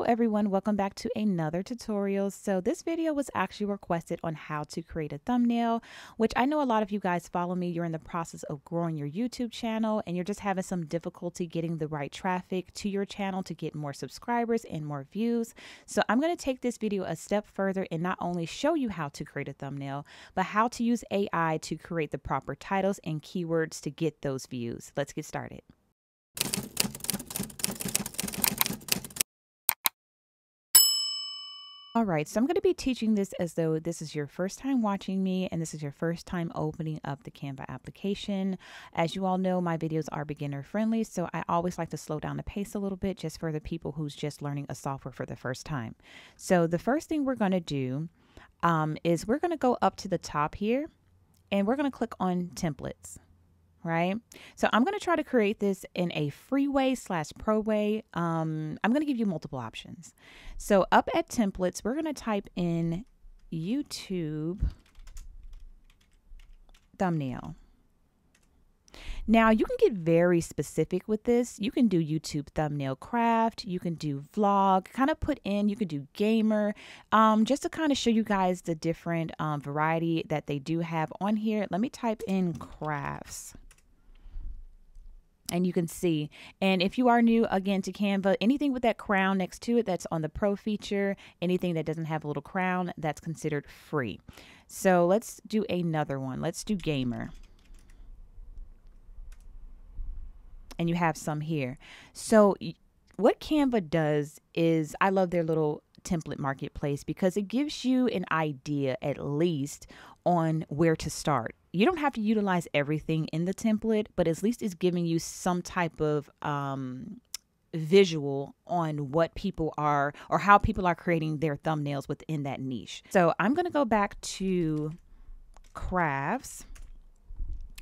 Hello everyone, welcome back to another tutorial. So this video was actually requested on how to create a thumbnail, which I know a lot of you guys follow me. You're in the process of growing your YouTube channel and you're just having some difficulty getting the right traffic to your channel to get more subscribers and more views. So I'm going to take this video a step further and not only show you how to create a thumbnail, but how to use AI to create the proper titles and keywords to get those views. Let's get started. All right, so I'm going to be teaching this as though this is your first time watching me and this is your first time opening up the Canva application. As you all know, my videos are beginner friendly, so I always like to slow down the pace a little bit just for the people who's just learning a software for the first time. So the first thing we're going to do is we're going to go up to the top here and we're going to click on templates. Right? So I'm going to try to create this in a free way slash pro way. I'm going to give you multiple options. So up at templates, we're going to type in YouTube thumbnail. Now you can get very specific with this. You can do YouTube thumbnail craft. You can do vlog, kind of put in, you can do gamer, just to kind of show you guys the different variety that they do have on here. Let me type in crafts. And you can see, and if you are new again to Canva, anything with that crown next to it that's on the pro feature, anything that doesn't have a little crown, that's considered free. So let's do another one. Let's do gamer. And you have some here. So what Canva does is, I love their little template marketplace because it gives you an idea at least on where to start. You don't have to utilize everything in the template, but at least it's giving you some type of visual on what people are or how people are creating their thumbnails within that niche. So I'm going to go back to crafts.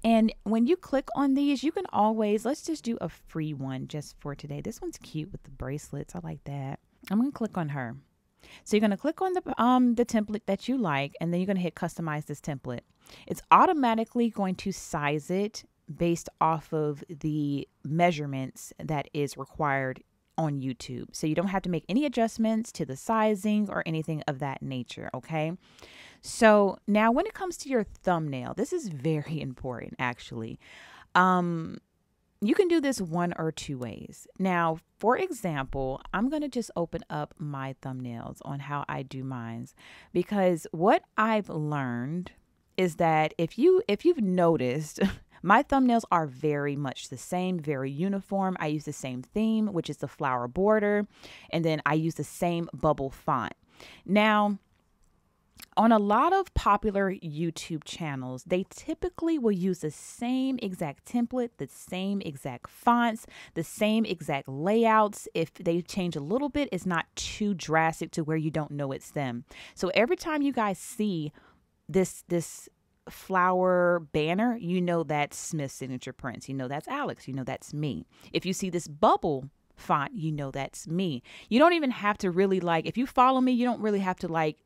And when you click on these, you can always, let's just do a free one just for today. This one's cute with the bracelets. I like that. I'm going to click on her. So you're going to click on the template that you like, and then you're going to hit customize this template. It's automatically going to size it based off of the measurements that is required on YouTube. So you don't have to make any adjustments to the sizing or anything of that nature. Okay. So now when it comes to your thumbnail, this is very important actually. You can do this one or two ways. Now, for example, I'm going to just open up my thumbnails on how I do mine, because what I've learned is that if you've noticed, my thumbnails are very much the same, very uniform. I use the same theme, which is the flower border, and then I use the same bubble font. Now, on a lot of popular YouTube channels, they typically will use the same exact template, the same exact fonts, the same exact layouts. If they change a little bit, it's not too drastic to where you don't know it's them. So every time you guys see this flower banner, you know that's Smith Signature Prints, you know that's Alex, you know that's me. If you see this bubble font, you know that's me. You don't even have to really, like, if you follow me, you don't really have to, like,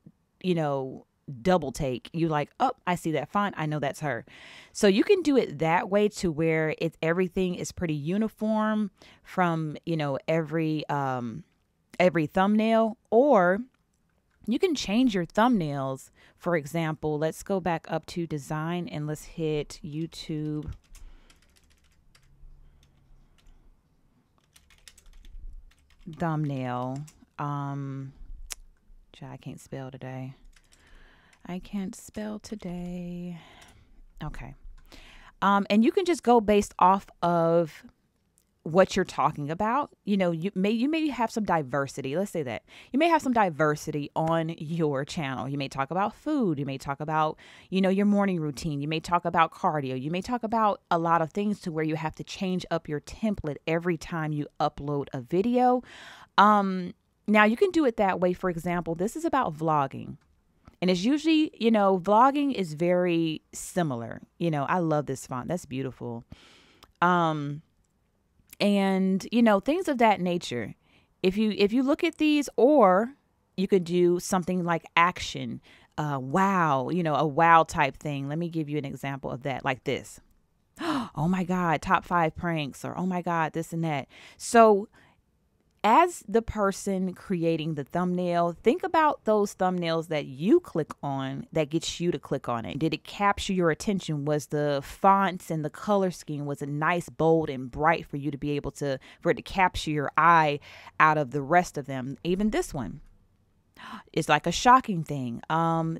you know, double take. You like, oh, I see that font, I know that's her. So you can do it that way to where it's everything is pretty uniform from, you know, every thumbnail. Or you can change your thumbnails. For example, let's go back up to design and let's hit YouTube thumbnail. I can't spell today. I can't spell today. Okay. And you can just go based off of what you're talking about. You know, you may have some diversity. Let's say that you may have some diversity on your channel. You may talk about food. You may talk about, you know, your morning routine. You may talk about cardio. You may talk about a lot of things to where you have to change up your template every time you upload a video. Now you can do it that way. For example, this is about vlogging. And it's usually, you know, vlogging is very similar. You know, I love this font. That's beautiful. And, you know, things of that nature. If you look at these, or you could do something like action, wow, you know, a wow type thing. Let me give you an example of that, like this. Oh my God, top 5 pranks, or oh my God, this and that. So as the person creating the thumbnail, think about those thumbnails that you click on that gets you to click on it. Did it capture your attention? Was the fonts and the color scheme, was it nice, bold, and bright for you to be able to, for it to capture your eye out of the rest of them? Even this one. It's like a shocking thing.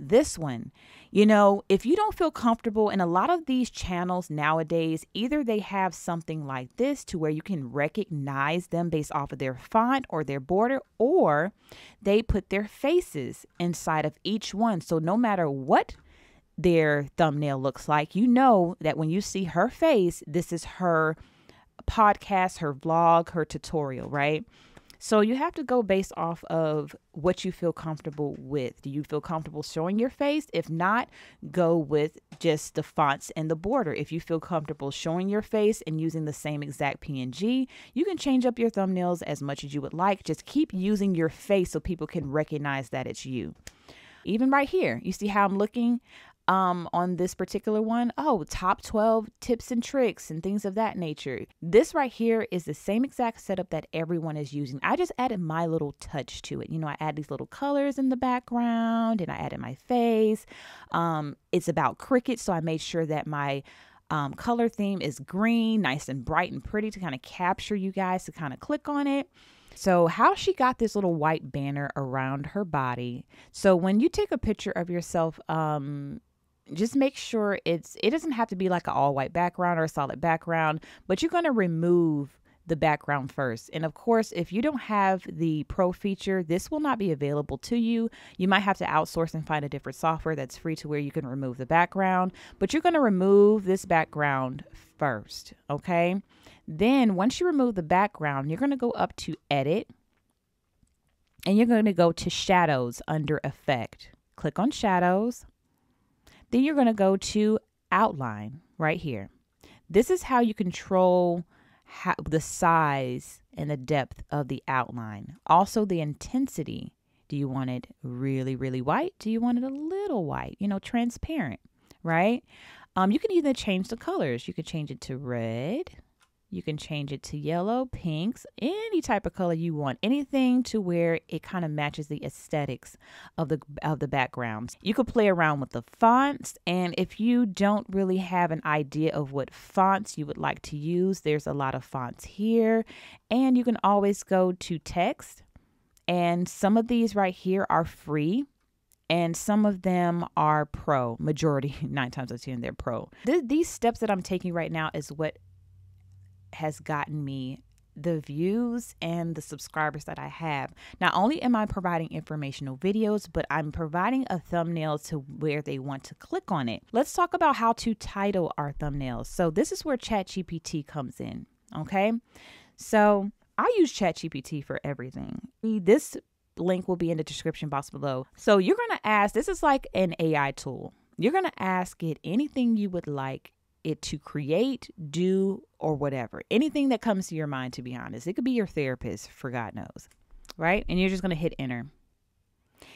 This one, you know, if you don't feel comfortable, and a lot of these channels nowadays, either they have something like this to where you can recognize them based off of their font or their border, or they put their faces inside of each one. So no matter what their thumbnail looks like, you know that when you see her face, this is her podcast, her vlog, her tutorial, right? So you have to go based off of what you feel comfortable with. Do you feel comfortable showing your face? If not, go with just the fonts and the border. If you feel comfortable showing your face and using the same exact PNG, you can change up your thumbnails as much as you would like. Just keep using your face so people can recognize that it's you. Even right here, you see how I'm looking on this particular one? Oh, top 12 tips and tricks and things of that nature. This right here is the same exact setup that everyone is using. I just added my little touch to it. You know, I add these little colors in the background and I added my face. It's about crickets, so I made sure that my color theme is green, nice and bright and pretty to kind of capture you guys to kind of click on it. So how she got this little white banner around her body. So when you take a picture of yourself, just make sure it doesn't have to be like an all white background or a solid background, but you're going to remove the background first. And of course, if you don't have the pro feature, this will not be available to you. You might have to outsource and find a different software that's free to where you can remove the background, but you're going to remove this background first. Okay. Then once you remove the background, you're going to go up to edit and you're going to go to shadows under effect, click on shadows. Then you're going to go to outline right here. This is how you control the size and the depth of the outline. Also the intensity. Do you want it really, really white? Do you want it a little white, you know, transparent, right? You can either change the colors. You could change it to red. You can change it to yellow, pinks, any type of color you want, anything to where it kind of matches the aesthetics of the backgrounds. You could play around with the fonts, and if you don't really have an idea of what fonts you would like to use, there's a lot of fonts here, and you can always go to text, and some of these right here are free. And some of them are pro. Majority, 9 times out of 10, they're pro. These steps that I'm taking right now is what has gotten me the views and the subscribers that I have. Not only am I providing informational videos, but I'm providing a thumbnail to where they want to click on it. Let's talk about how to title our thumbnails. So this is where ChatGPT comes in, okay? So I use ChatGPT for everything. This link will be in the description box below. So you're going to ask, this is like an AI tool. You're going to ask it anything you would like it to create, do, or whatever. Anything that comes to your mind, to be honest. It could be your therapist, for God knows, right? And you're just going to hit enter.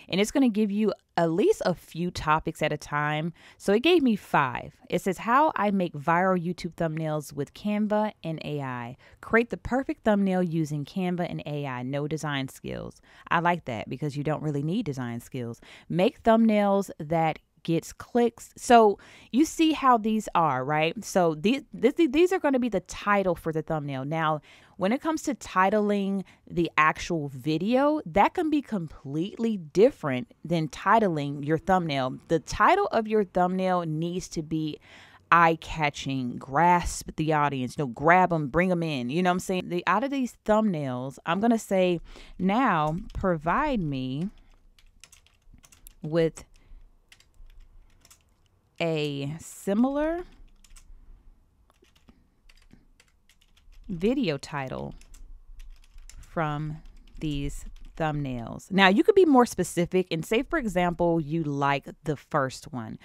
And it's going to give you at least a few topics at a time. So it gave me 5. It says how I make viral YouTube thumbnails with Canva and AI. Create the perfect thumbnail using Canva and AI. No design skills. I like that because you don't really need design skills. Make thumbnails that gets clicks. So you see how these are, right? So these are going to be the title for the thumbnail. Now, when it comes to titling the actual video, that can be completely different than titling your thumbnail. The title of your thumbnail needs to be eye-catching, grasp the audience, you know, grab them, bring them in. You know what I'm saying? Out of these thumbnails, I'm going to say, now provide me with a similar video title from these thumbnails. Now you could be more specific and say, for example, you like the first one.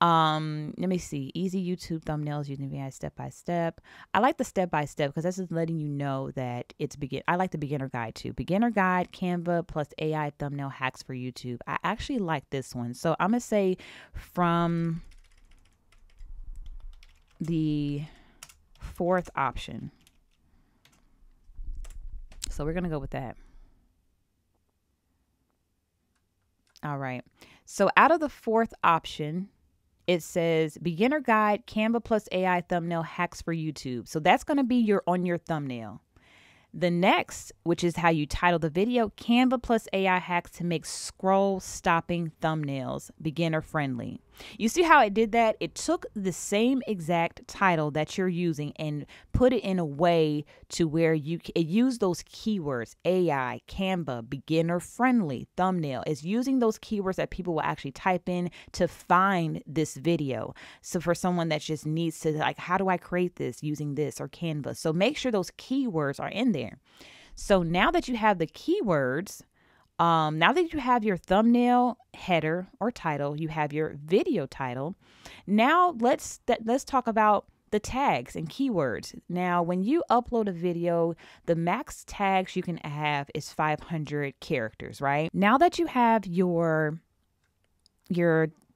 Let me see, easy YouTube thumbnails using AI step-by-step. I like the step-by-step because that's just letting you know that it's I like the beginner guide too. Beginner guide, Canva plus AI thumbnail hacks for YouTube. I actually like this one. So I'm going to say from the 4th option. So we're going to go with that. All right. So out of the fourth option, it says beginner guide, Canva plus AI thumbnail hacks for YouTube. So that's going to be your on your thumbnail. The next, which is how you title the video, Canva plus AI hacks to make scroll stopping thumbnails beginner friendly. You see how it did that? It took the same exact title that you're using and put it in a way to where it used those keywords, AI, Canva, beginner friendly thumbnail. It's using those keywords that people will actually type in to find this video. So for someone that just needs to like, how do I create this using this or Canva? So make sure those keywords are in there. So now that you have the keywords, now that you have your thumbnail, header or title, you have your video title. Now let's talk about the tags and keywords. Now, when you upload a video, the max tags you can have is 500 characters, right? Now that you have your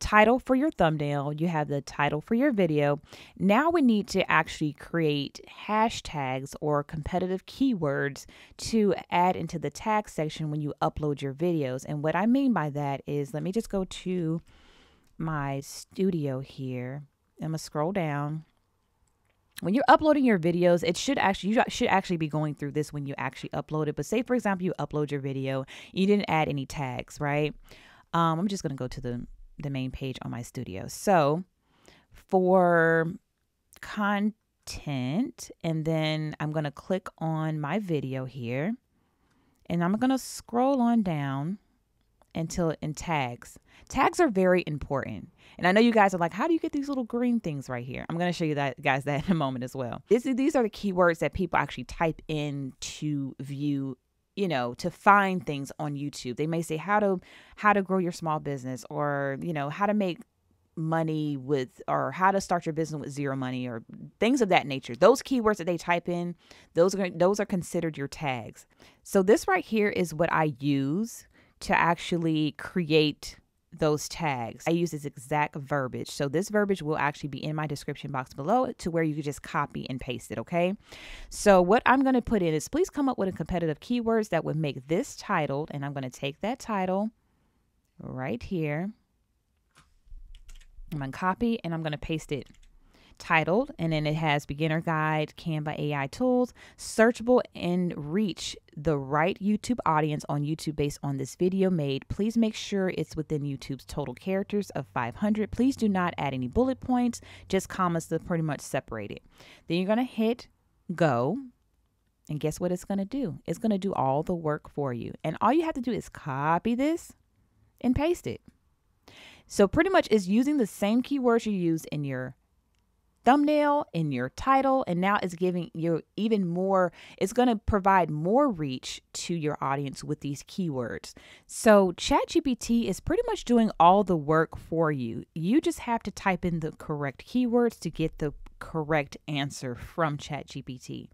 title for your thumbnail, you have the title for your video. Now we need to actually create hashtags or competitive keywords to add into the tag section when you upload your videos. And what I mean by that is, let me just go to my studio here. I'm gonna scroll down. When you're uploading your videos, it should actually, you should actually be going through this when you actually upload it. But say, for example, you upload your video, you didn't add any tags, right? I'm just gonna go to the main page on my studio. So for content, and then I'm going to click on my video here, and I'm going to scroll on down until in tags. Tags are very important. And I know you guys are like, how do you get these little green things right here? I'm going to show you that, guys, that in a moment as well. These are the keywords that people actually type in to view, you know, to find things on YouTube. They may say how to grow your small business, or, you know, how to make money with, or how to start your business with zero money, or things of that nature. Those keywords that they type in, those are considered your tags. So this right here is what I use to actually create those tags. I use this exact verbiage. So this verbiage will actually be in my description box below to where you can just copy and paste it. Okay. So what I'm going to put in is, please come up with a competitive keywords that would make this titled, and I'm going to take that title right here. I'm going to copy and I'm going to paste it titled, and then it has beginner guide, Canva AI tools, searchable and reach the right YouTube audience on YouTube based on this video made. Please make sure it's within YouTube's total characters of 500. Please do not add any bullet points, just commas to pretty much separate it. Then you're going to hit go, and guess what it's going to do? It's going to do all the work for you. And all you have to do is copy this and paste it. So pretty much it's using the same keywords you use in your thumbnail, in your title, and now it's giving you even more, it's going to provide more reach to your audience with these keywords. So ChatGPT is pretty much doing all the work for you. You just have to type in the correct keywords to get the correct answer from ChatGPT.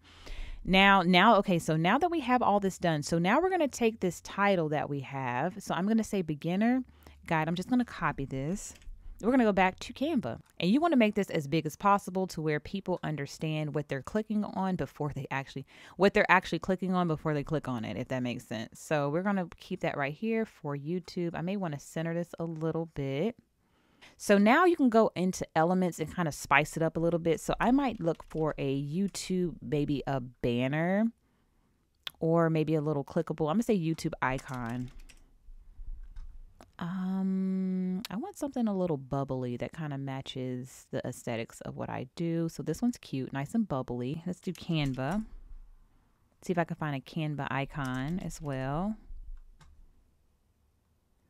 Okay, so now that we have all this done, so now we're going to take this title that we have. So I'm going to say beginner guide. I'm just going to copy this. We're going to go back to Canva, and you want to make this as big as possible to where people understand what they're clicking on before they actually, what they're actually clicking on before they click on it, if that makes sense. So we're going to keep that right here for YouTube. I may want to center this a little bit. So now you can go into elements and kind of spice it up a little bit. So I might look for a YouTube, maybe a banner, or maybe a little clickable. I'm gonna say YouTube icon. I want something a little bubbly that kind of matches the aesthetics of what I do. So this one's cute, nice and bubbly. Let's do Canva. Let's see if I can find a Canva icon as well.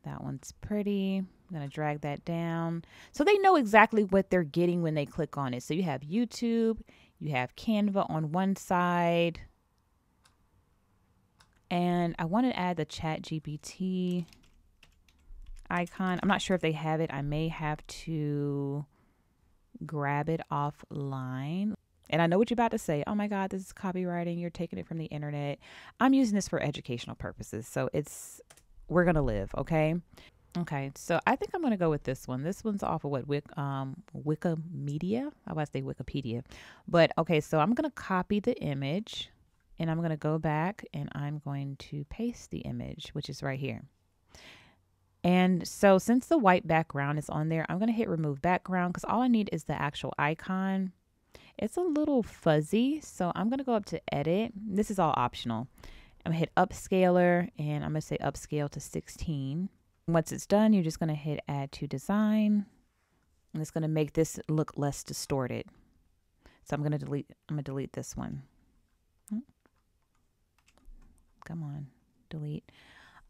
That one's pretty. I'm going to drag that down. So they know exactly what they're getting when they click on it. So you have YouTube, you have Canva on one side. And I want to add the ChatGPT icon. I'm not sure if they have it. I may have to grab it offline. And I know what you're about to say. Oh my God, this is copywriting. You're taking it from the internet. I'm using this for educational purposes. So it's, we're going to live. Okay. Okay. So I think I'm going to go with this one. This one's off of what? Wikimedia. I was about to say Wikipedia, but okay. So I'm going to copy the image And I'm going to go back and I'm going to paste the image, which is right here. And so since the white background is on there, I'm going to hit remove background because all I need is the actual icon. It's a little fuzzy, so I'm going to go up to edit. This is all optional. I'm going to hit upscaler and I'm going to say upscale to 16. Once it's done, you're just going to hit add to design. And it's going to make this look less distorted. So I'm going to delete this one. Come on, delete.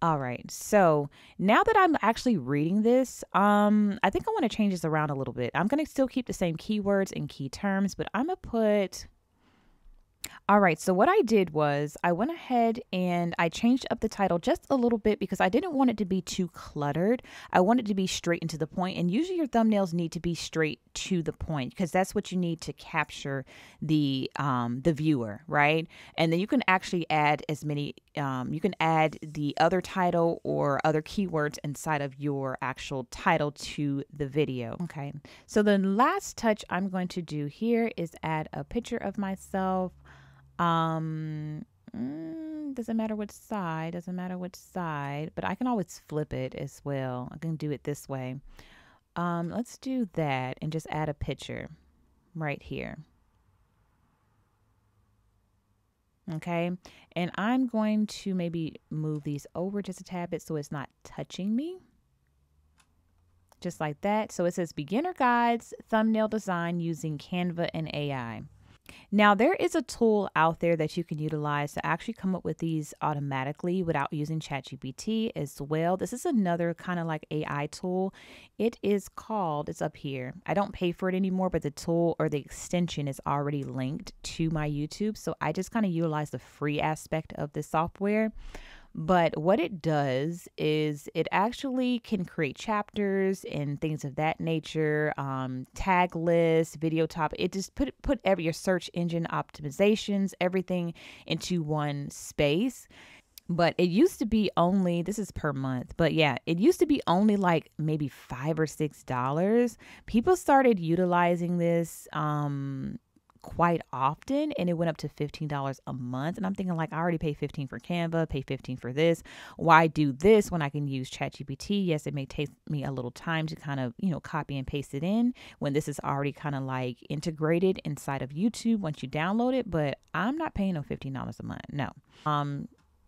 All right, so now that I'm actually reading this, I think I want to change this around a little bit. I'm going to still keep the same keywords and key terms, but I'm going to put... All right, so what I did was I went ahead and I changed up the title just a little bit because I didn't want it to be too cluttered. I wanted it to be straight and to the point, and usually your thumbnails need to be straight to the point because that's what you need to capture the viewer, right? And then you can actually add as many, you can add the other title or other keywords inside of your actual title to the video. Okay, so the last touch I'm going to do here is add a picture of myself. Doesn't matter which side, but I can always flip it as well. I can do it this way. Let's do that and just add a picture right here. Okay. And I'm going to maybe move these over just a tad bit so it's not touching me. Just like that. So it says beginner guides, thumbnail design using Canva and AI. Now, there is a tool out there that you can utilize to actually come up with these automatically without using ChatGPT as well. This is another kind of like AI tool. It is called, it's up here. I don't pay for it anymore, but the tool or the extension is already linked to my YouTube. So I just kind of utilize the free aspect of this software. But what it does is it actually can create chapters and things of that nature, tag lists, video topic. It just put your search engine optimizations, everything into one space. But it used to be only, this is per month, but yeah, it used to be only like maybe $5 or $6. People started utilizing this quite often, and it went up to $15 a month. And I'm thinking, like, I already pay $15 for Canva, pay $15 for this. Why do this when I can use ChatGPT? Yes, it may take me a little time to kind of, you know, copy and paste it in when this is already kind of like integrated inside of YouTube once you download it. But I'm not paying no $15 a month. No.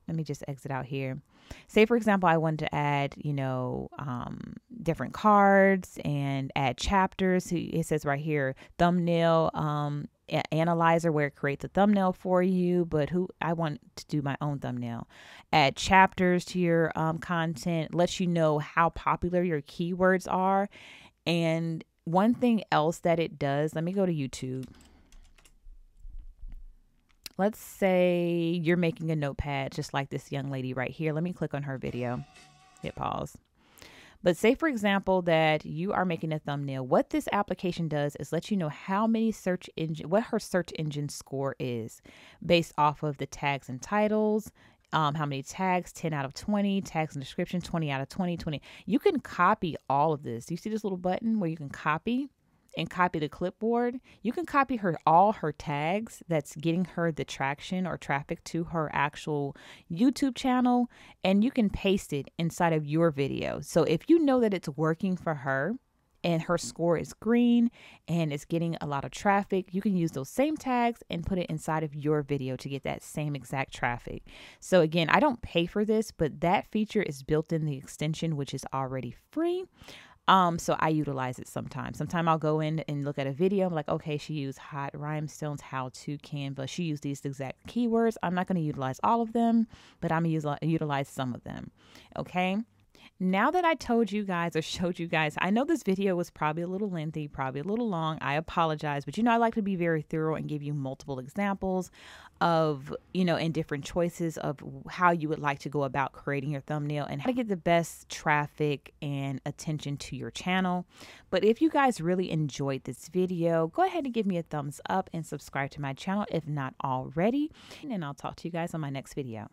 Let me just exit out here. Say, for example, I wanted to add, you know, different cards and add chapters. It says right here, thumbnail analyzer, where it creates a thumbnail for you. But who I want to do my own thumbnail. Add chapters to your content, lets you know how popular your keywords are. And one thing else that it does, let me go to YouTube. Let's say you're making a notepad, just like this young lady right here. Let me click on her video, hit pause. But say, for example, that you are making a thumbnail. What this application does is let you know how many search engine, what her search engine score is based off of the tags and titles. How many tags, 10 out of 20, tags and description, 20 out of 20, 20. You can copy all of this. You see this little button where you can copy and copy the clipboard. You can copy her, all her tags that's getting her the traction or traffic to her actual YouTube channel, and you can paste it inside of your video. So if you know that it's working for her and her score is green and it's getting a lot of traffic, you can use those same tags and put it inside of your video to get that same exact traffic. So again, I don't pay for this, but that feature is built in the extension, which is already free. So I utilize it sometimes. Sometimes I'll go in and look at a video. I'm like, okay, she used hot rhinestones, how to Canva. She used these exact keywords. I'm not going to utilize all of them, but I'm going to utilize some of them. Okay. Now that I told you guys or showed you guys, I know this video was probably a little lengthy, probably a little long. I apologize, but you know, I like to be very thorough and give you multiple examples of, you know, and different choices of how you would like to go about creating your thumbnail and how to get the best traffic and attention to your channel. But if you guys really enjoyed this video, go ahead and give me a thumbs up and subscribe to my channel if not already. And I'll talk to you guys on my next video.